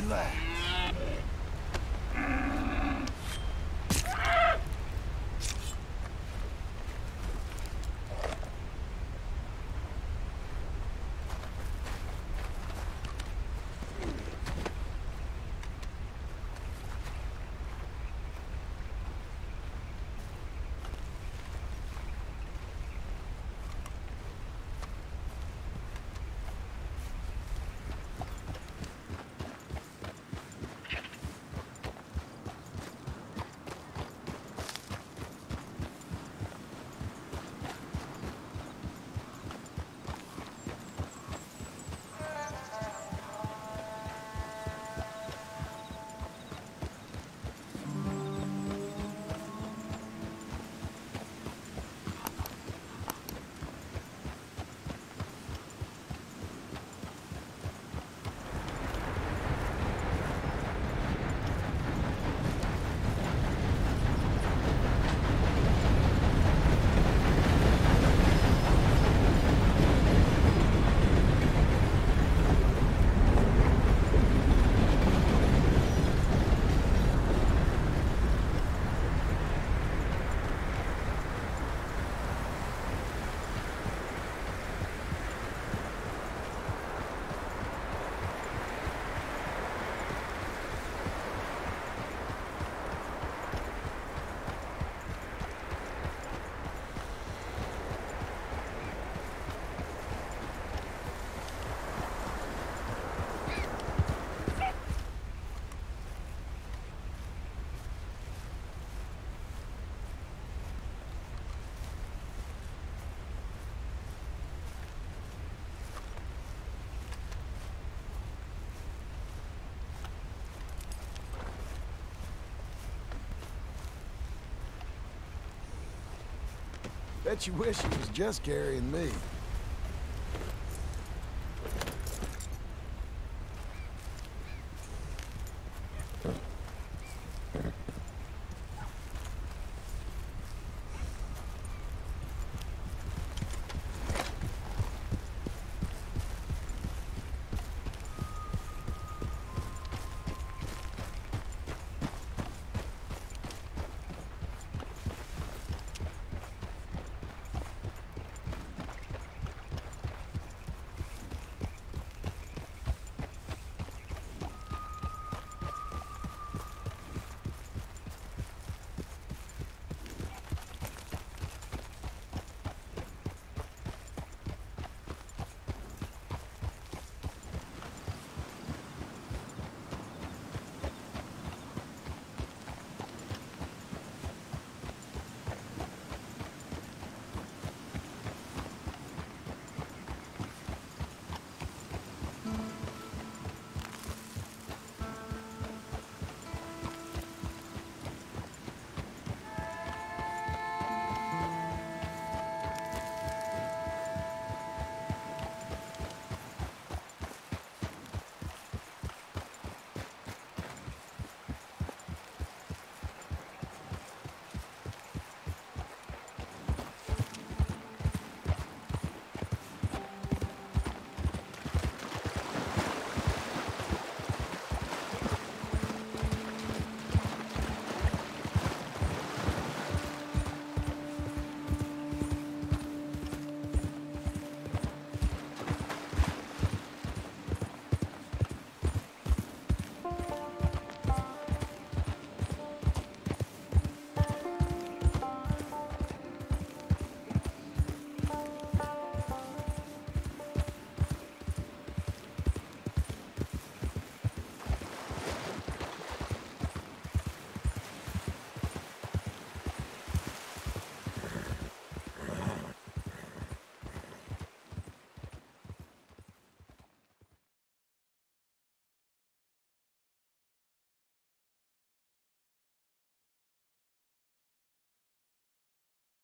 relax. Bet you wish he was just carrying me.